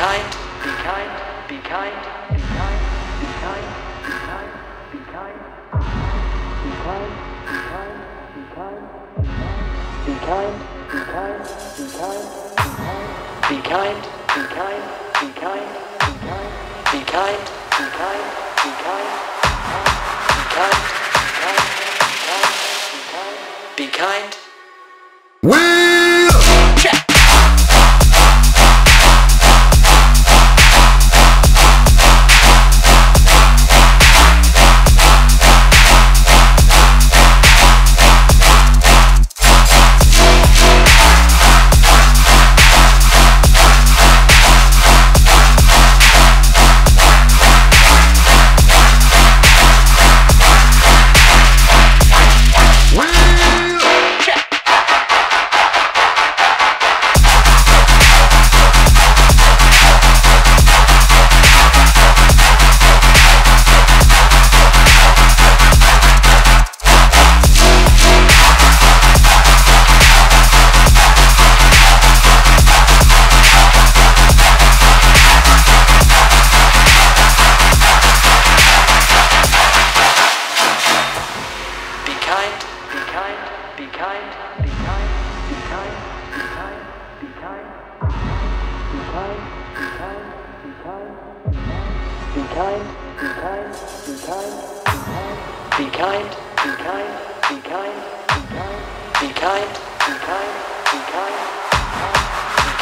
be kind.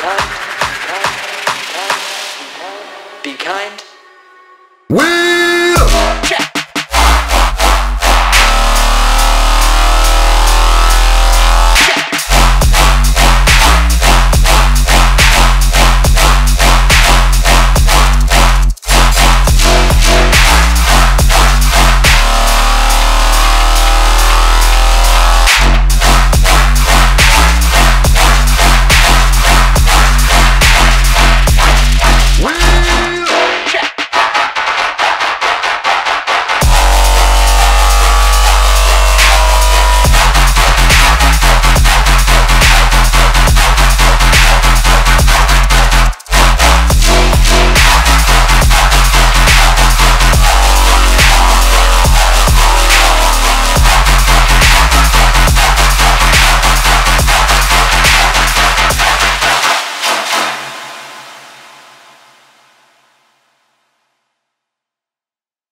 Be kind.